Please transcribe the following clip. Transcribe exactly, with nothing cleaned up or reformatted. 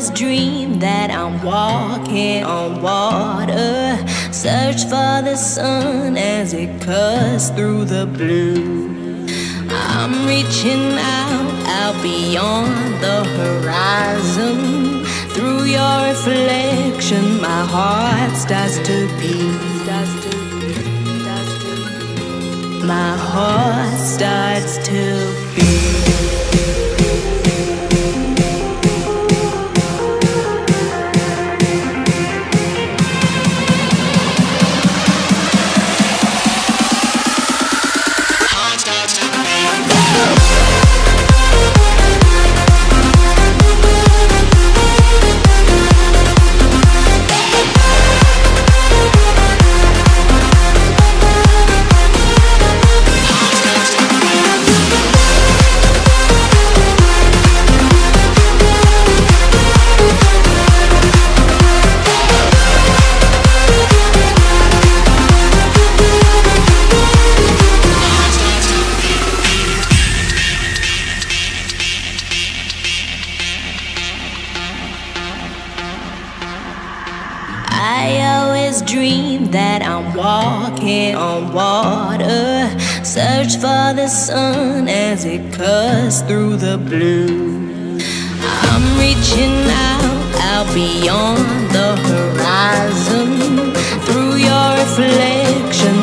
always dream that I'm walking on water. Search for the sun as it cuts through the blue. I'm reaching out, out beyond the horizon. Through your reflection, my heart starts to beat. My heart starts to beat. I always dream that I'm walking on water. Search for the sun as it cuts through the blue. I'm reaching out, out beyond the horizon. Through your reflection,